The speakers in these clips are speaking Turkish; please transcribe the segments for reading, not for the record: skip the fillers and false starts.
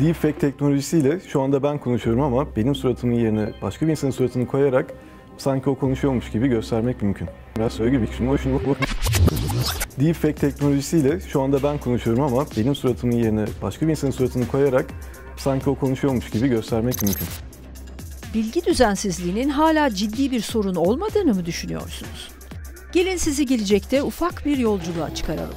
Deepfake teknolojisiyle şu anda ben konuşuyorum ama benim suratımın yerine başka bir insanın suratını koyarak sanki o konuşuyormuş gibi göstermek mümkün. Biraz öyle gibi. Deepfake teknolojisiyle şu anda ben konuşuyorum ama benim suratımın yerine başka bir insanın suratını koyarak sanki o konuşuyormuş gibi göstermek mümkün. Bilgi düzensizliğinin hala ciddi bir sorun olmadığını mı düşünüyorsunuz? Gelin sizi gelecekte ufak bir yolculuğa çıkaralım.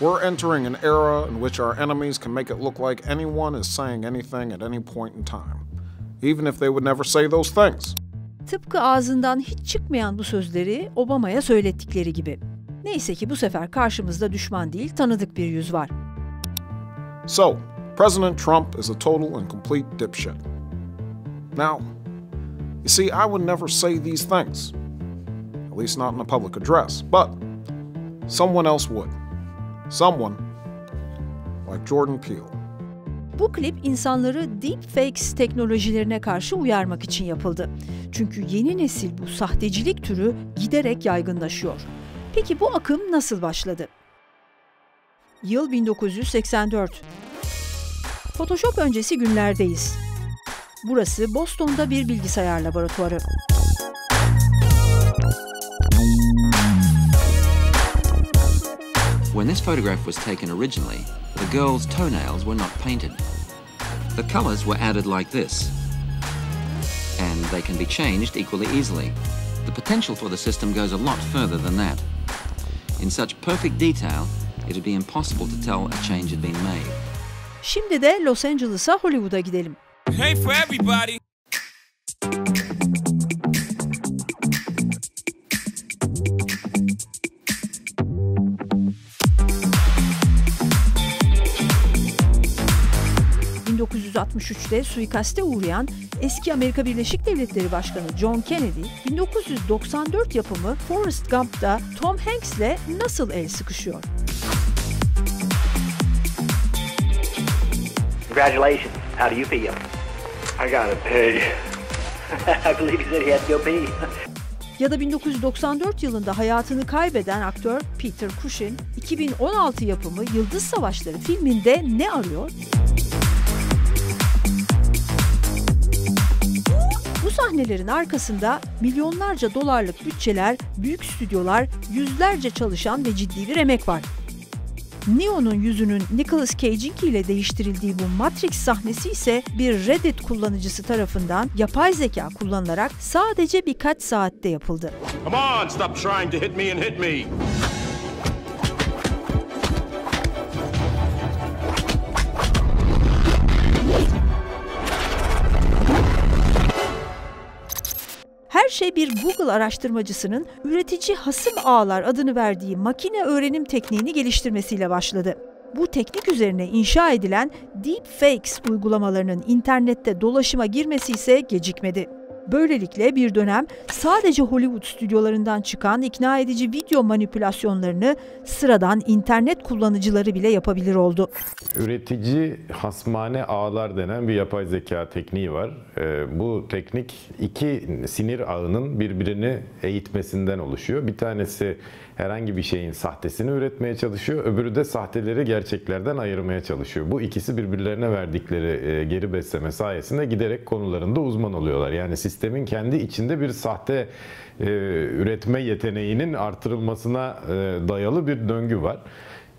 We're entering an era in which our enemies can make it look like anyone is saying anything at any point in time, even if they would never say those things. Tıpkı ağzından hiç çıkmayan bu sözleri Obama'ya söylettikleri gibi. Neyse ki bu sefer karşımızda düşman değil, tanıdık bir yüz var. So, President Trump is a total and complete dipshit. Now, you see, I would never say these things, at least not in a public address, but someone else would. Someone like Jordan Peele. Bu klip insanları deepfakes teknolojilerine karşı uyarmak için yapıldı. Çünkü yeni nesil bu sahtecilik türü giderek yaygınlaşıyor. Peki bu akım nasıl başladı? Yıl 1984. Photoshop öncesi günlerdeyiz. Burası Boston'da bir bilgisayar laboratuvarı. When this photograph was taken originally, the girl's toenails were not painted. The colours were added like this, and they can be changed equally easily. The potential for the system goes a lot further than that. In such perfect detail, it would be impossible to tell a change had been made. Şimdi de Los Angeles'a, Hollywood'a gidelim. Hey for everybody. ...1963'te suikaste uğrayan eski Amerika Birleşik Devletleri Başkanı John Kennedy... ...1994 yapımı Forrest Gump'ta Tom Hanks'le nasıl el sıkışıyor? Congratulations. How do you feel? I gotta pee. I believe he said he had to go pee. Ya da 1994 yılında hayatını kaybeden aktör Peter Cushing... ...2016 yapımı Yıldız Savaşları filminde ne arıyor? Bu sahnelerin arkasında milyonlarca dolarlık bütçeler, büyük stüdyolar, yüzlerce çalışan ve ciddi bir emek var. Neo'nun yüzünün Nicolas Cage'inkiyle değiştirildiği bu Matrix sahnesi ise bir Reddit kullanıcısı tarafından yapay zeka kullanılarak sadece birkaç saatte yapıldı. Come on, stop trying to hit me and hit me. Her şey bir Google araştırmacısının üretici hasım ağlar adını verdiği makine öğrenim tekniğini geliştirmesiyle başladı. Bu teknik üzerine inşa edilen deepfakes uygulamalarının internette dolaşıma girmesi ise gecikmedi. Böylelikle bir dönem sadece Hollywood stüdyolarından çıkan ikna edici video manipülasyonlarını sıradan internet kullanıcıları bile yapabilir oldu. Üretici hasmane ağlar denen bir yapay zeka tekniği var. Bu teknik iki sinir ağının birbirini eğitmesinden oluşuyor. Bir tanesi herhangi bir şeyin sahtesini üretmeye çalışıyor, öbürü de sahteleri gerçeklerden ayırmaya çalışıyor. Bu ikisi birbirlerine verdikleri geri besleme sayesinde giderek konularında uzman oluyorlar. Yani sistemin kendi içinde bir sahte üretme yeteneğinin artırılmasına dayalı bir döngü var.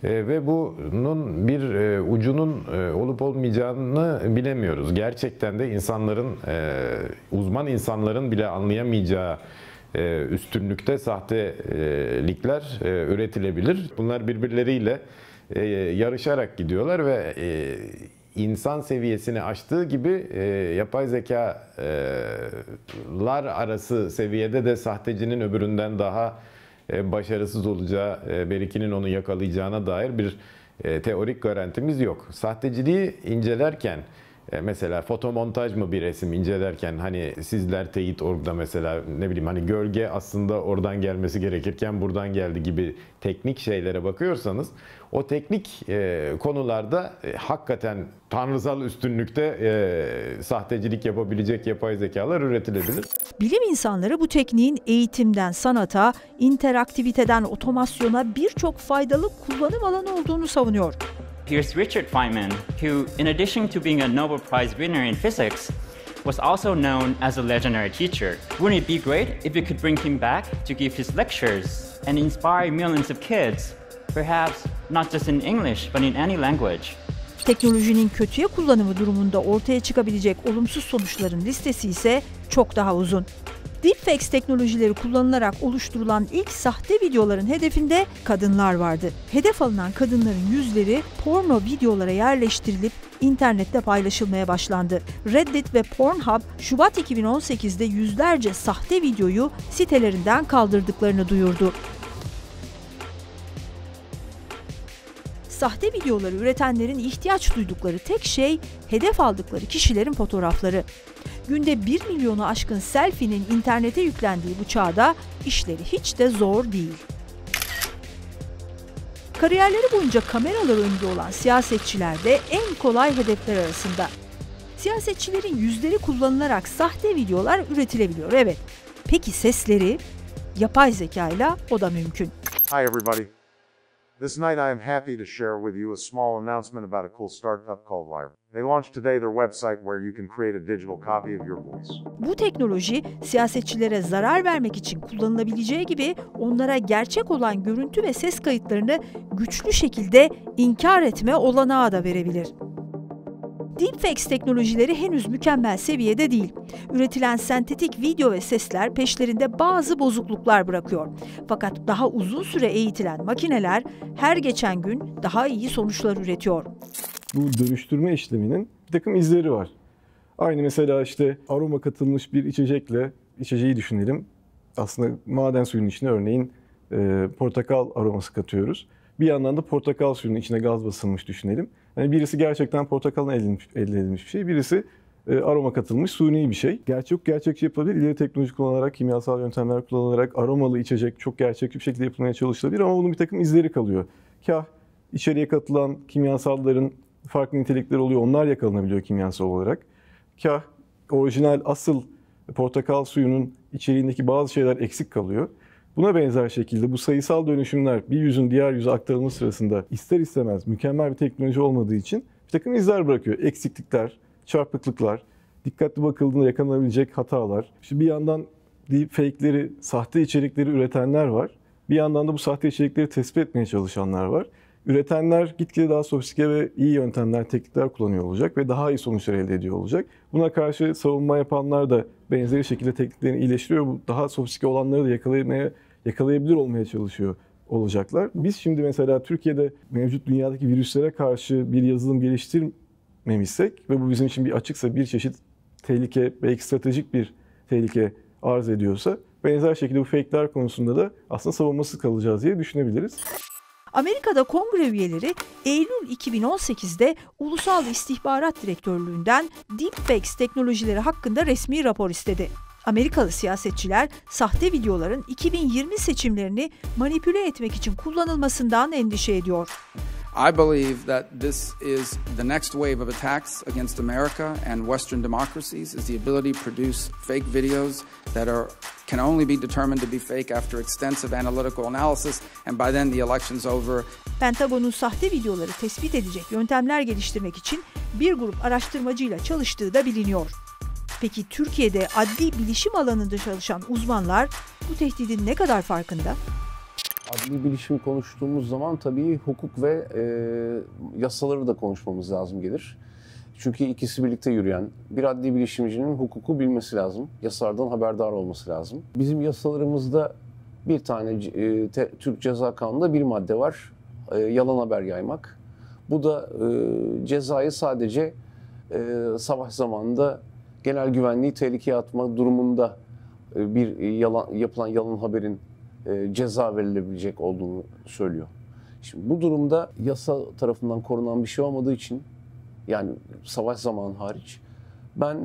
Ve bunun bir ucunun olup olmayacağını bilemiyoruz. Gerçekten de insanların, uzman insanların bile anlayamayacağı üstünlükte sahtelikler üretilebilir. Bunlar birbirleriyle yarışarak gidiyorlar ve insan seviyesini aştığı gibi yapay zekalar arası seviyede de sahtecinin öbüründen daha başarısız olacağı, berikinin onu yakalayacağına dair bir teorik garantimiz yok. Sahteciliği incelerken Mesela fotomontaj mı bir resim incelerken, hani sizler teyit orada mesela ne bileyim hani gölge aslında oradan gelmesi gerekirken buradan geldi gibi teknik şeylere bakıyorsanız, o teknik konularda hakikaten tanrısal üstünlükte sahtecilik yapabilecek yapay zekalar üretilebilir. Bilim insanları bu tekniğin eğitimden sanata, interaktiviteden otomasyona birçok faydalı kullanım alanı olduğunu savunuyor. Here's Richard Feynman, who, in addition to being a Nobel Prize winner in physics, was also known as a legendary teacher. Wouldn't it be great if we could bring him back to give his lectures and inspire millions of kids, perhaps not just in English, but in any language? Teknolojinin kötüye kullanımı durumunda ortaya çıkabilecek olumsuz sonuçların listesi ise çok daha uzun. Deepfake teknolojileri kullanılarak oluşturulan ilk sahte videoların hedefinde kadınlar vardı. Hedef alınan kadınların yüzleri porno videolara yerleştirilip internette paylaşılmaya başlandı. Reddit ve Pornhub, Şubat 2018'de yüzlerce sahte videoyu sitelerinden kaldırdıklarını duyurdu. Sahte videoları üretenlerin ihtiyaç duydukları tek şey, hedef aldıkları kişilerin fotoğrafları. Günde 1 milyonu aşkın selfie'nin internete yüklendiği bu çağda işleri hiç de zor değil. Kariyerleri boyunca kameralar önünde olan siyasetçiler de en kolay hedefler arasında. Siyasetçilerin yüzleri kullanılarak sahte videolar üretilebiliyor, evet. Peki sesleri? Yapay zekayla o da mümkün. Hi everybody. This night I am happy to share with you a small announcement about a cool startup called Lyre. They launched today their website where you can create a digital copy of your voice. Bu teknoloji siyasetçilere zarar vermek için kullanılabileceği gibi onlara gerçek olan görüntü ve ses kayıtlarını güçlü şekilde inkar etme olanağı da verebilir. Deepfake teknolojileri henüz mükemmel seviyede değil. Üretilen sentetik video ve sesler peşlerinde bazı bozukluklar bırakıyor. Fakat daha uzun süre eğitilen makineler her geçen gün daha iyi sonuçlar üretiyor. Bu dönüştürme işleminin bir takım izleri var. Aynı mesela işte aroma katılmış bir içecekle, içeceği düşünelim. Aslında maden suyunun içine örneğin portakal aroması katıyoruz. Bir yandan da portakal suyunun içine gaz basılmış düşünelim. Yani birisi gerçekten portakaldan elde edilmiş bir şey, birisi aroma katılmış suni bir şey. Gerçekçi yapılabilir. İleri teknoloji kullanarak, kimyasal yöntemler kullanarak aromalı içecek çok gerçekçi bir şekilde yapılmaya çalışılabilir ama bunun bir takım izleri kalıyor. Kah içeriye katılan kimyasalların farklı nitelikleri oluyor, onlar yakalanabiliyor kimyasal olarak. Kah orijinal, asıl portakal suyunun içeriğindeki bazı şeyler eksik kalıyor. Buna benzer şekilde bu sayısal dönüşümler bir yüzün diğer yüze aktarılması sırasında ister istemez mükemmel bir teknoloji olmadığı için bir takım izler bırakıyor. Eksiklikler, çarpıklıklar, dikkatli bakıldığında yakalanabilecek hatalar. Şimdi bir yandan deepfake'leri, sahte içerikleri üretenler var. Bir yandan da bu sahte içerikleri tespit etmeye çalışanlar var. Üretenler gitgide daha sofistike ve iyi yöntemler, teknikler kullanıyor olacak ve daha iyi sonuçlar elde ediyor olacak. Buna karşı savunma yapanlar da benzeri şekilde tekniklerini iyileştiriyor. Bu daha sofistike olanları da yakalayabilir olmaya çalışıyor olacaklar. Biz şimdi mesela Türkiye'de mevcut dünyadaki virüslere karşı bir yazılım geliştirmemişsek ve bu bizim için bir açıksa bir çeşit tehlike, belki stratejik bir tehlike arz ediyorsa benzer şekilde bu fake'ler konusunda da aslında savunmasız kalacağız diye düşünebiliriz. Amerika'da kongre üyeleri Eylül 2018'de Ulusal İstihbarat Direktörlüğü'nden Deepfake teknolojileri hakkında resmi rapor istedi. Amerikalı siyasetçiler sahte videoların 2020 seçimlerini manipüle etmek için kullanılmasından endişe ediyor. I believe that this is the next wave of attacks against America and Western democracies is the ability to produce fake videos that can only be determined to be fake after extensive analytical analysis and by then the election's over. Pentagon'un sahte videoları tespit edecek yöntemler geliştirmek için bir grup araştırmacıyla çalıştığı da biliniyor. Peki Türkiye'de adli bilişim alanında çalışan uzmanlar bu tehdidin ne kadar farkında? Adli bilişim konuştuğumuz zaman tabii hukuk ve yasaları da konuşmamız lazım gelir. Çünkü ikisi birlikte yürüyen, bir adli bilişimcinin hukuku bilmesi lazım, yasalardan haberdar olması lazım. Bizim yasalarımızda bir tane Türk Ceza Kanunu'nda bir madde var, yalan haber yaymak. Bu da cezayı sadece savaş zamanında genel güvenliği tehlikeye atma durumunda bir yapılan yalan haberin ceza verilebilecek olduğunu söylüyor. Şimdi bu durumda yasa tarafından korunan bir şey olmadığı için Yani savaş zamanı hariç. Ben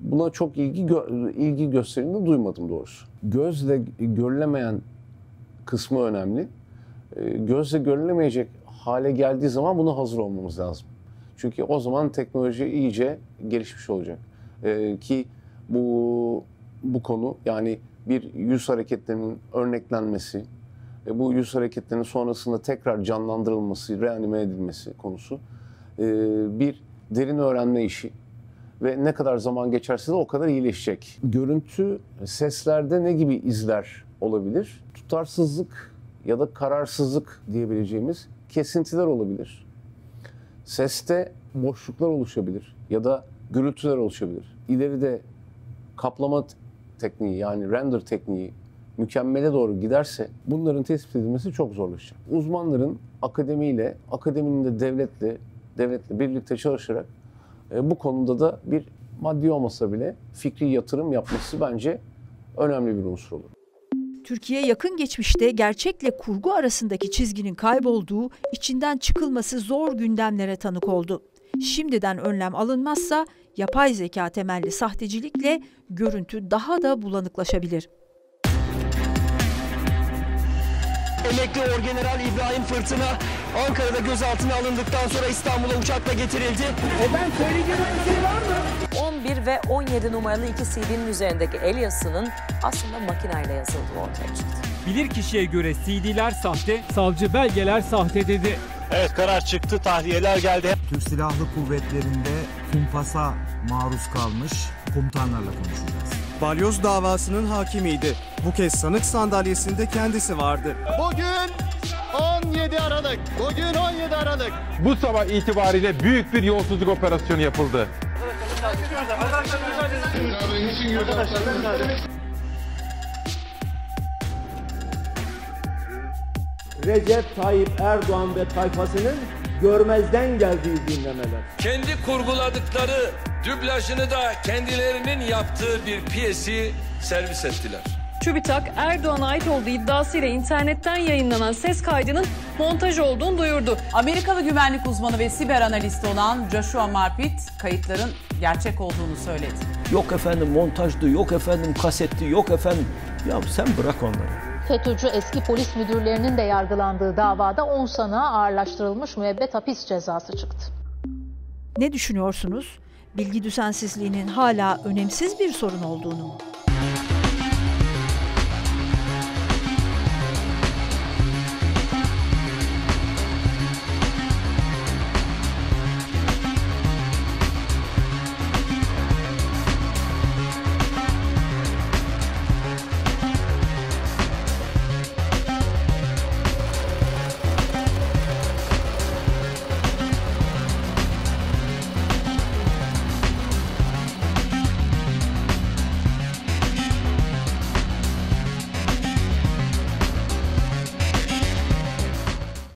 buna çok ilgi gösterildiğini duymadım doğrusu. Gözle görülemeyen kısmı önemli. Gözle görülemeyecek hale geldiği zaman buna hazır olmamız lazım. Çünkü o zaman teknoloji iyice gelişmiş olacak. Ki bu konu, yani bir yüz hareketlerinin örneklenmesi, bu yüz hareketlerinin sonrasında tekrar canlandırılması, reanime edilmesi konusu bir derin öğrenme işi. Ve ne kadar zaman geçerse de o kadar iyileşecek. Görüntü, seslerde ne gibi izler olabilir? Tutarsızlık ya da kararsızlık diyebileceğimiz kesintiler olabilir. Seste boşluklar oluşabilir ya da gürültüler oluşabilir. İleride kaplama tekniği, yani render tekniği mükemmele doğru giderse bunların tespit edilmesi çok zorlaşacak. Uzmanların akademiyle, akademinin de devletle birlikte çalışarak bu konuda da bir maddi olmasa bile fikri yatırım yapması bence önemli bir unsur olur. Türkiye yakın geçmişte gerçekle kurgu arasındaki çizginin kaybolduğu, içinden çıkılması zor gündemlere tanık oldu. Şimdiden önlem alınmazsa yapay zeka temelli sahtecilikle görüntü daha da bulanıklaşabilir. Emekli Orgeneral İbrahim Fırtına Ankara'da gözaltına alındıktan sonra İstanbul'a uçakla getirildi. Ben söyleyeceğim bir şey var mı? 11 ve 17 numaralı iki CD'nin üzerindeki el yazısının aslında makineyle yazıldığı ortaya çıktı. Bilirkişiye göre CD'ler sahte, savcı belgeler sahte dedi. Evet, karar çıktı, tahliyeler geldi. Türk Silahlı Kuvvetleri'nde kumpasa maruz kalmış komutanlarla konuşacağız. Balyoz davasının hakimiydi. Bu kez sanık sandalyesinde kendisi vardı. Bugün 17 Aralık. Bugün 17 Aralık. Bu sabah itibariyle büyük bir yolsuzluk operasyonu yapıldı. Recep Tayyip Erdoğan ve tayfasının görmezden geldiği dinlemeler. Kendi kurguladıkları dublajını da kendilerinin yaptığı bir piyesi servis ettiler. TÜBİTAK, Erdoğan'a ait olduğu iddiasıyla internetten yayınlanan ses kaydının montaj olduğunu duyurdu. Amerikalı güvenlik uzmanı ve siber analist olan Joshua Marpit, kayıtların gerçek olduğunu söyledi. Yok efendim montajdı, yok efendim kasetti, yok efendim. Ya sen bırak onları. FETÖ'cü eski polis müdürlerinin de yargılandığı davada 10 sanığa ağırlaştırılmış müebbet hapis cezası çıktı. Ne düşünüyorsunuz? Bilgi düzensizliğinin hala önemsiz bir sorun olduğunu mu?